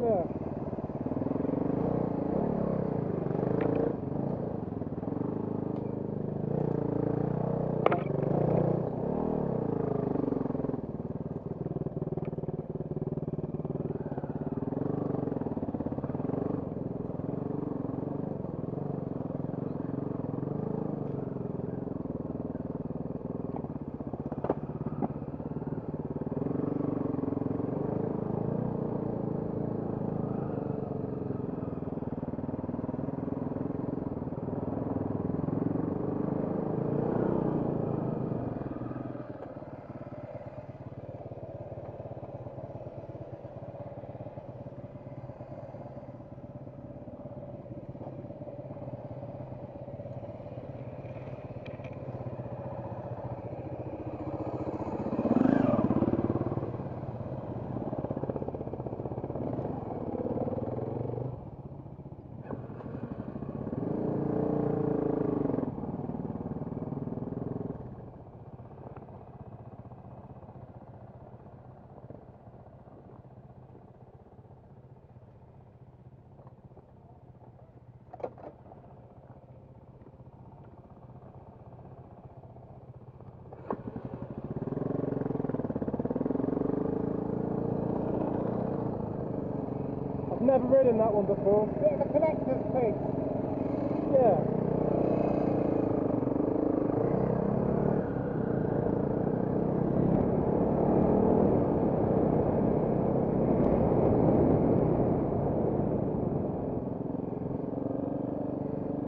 way there. I've never ridden that one before. It's a bit of a collector's piece.